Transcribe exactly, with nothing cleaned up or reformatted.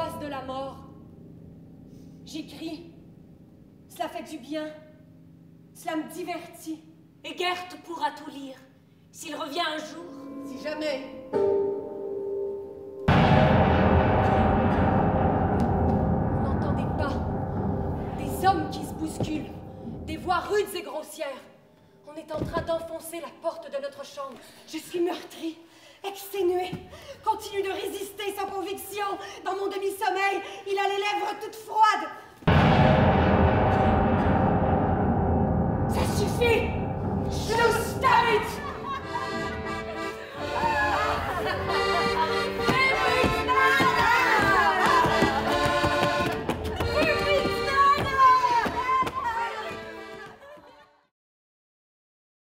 l'angoisse de la mort. J'écris. Cela fait du bien. Cela me divertit. Et Goethe pourra tout lire, s'il revient un jour. Si jamais. Vous n'entendez pas des hommes qui se bousculent, des voix rudes et grossières. On est en train d'enfoncer la porte de notre chambre. Je suis meurtrie, exténuée. Continue de résister sans conviction. Dans mon demi-sommeil, il a les lèvres toutes froides. Ça suffit!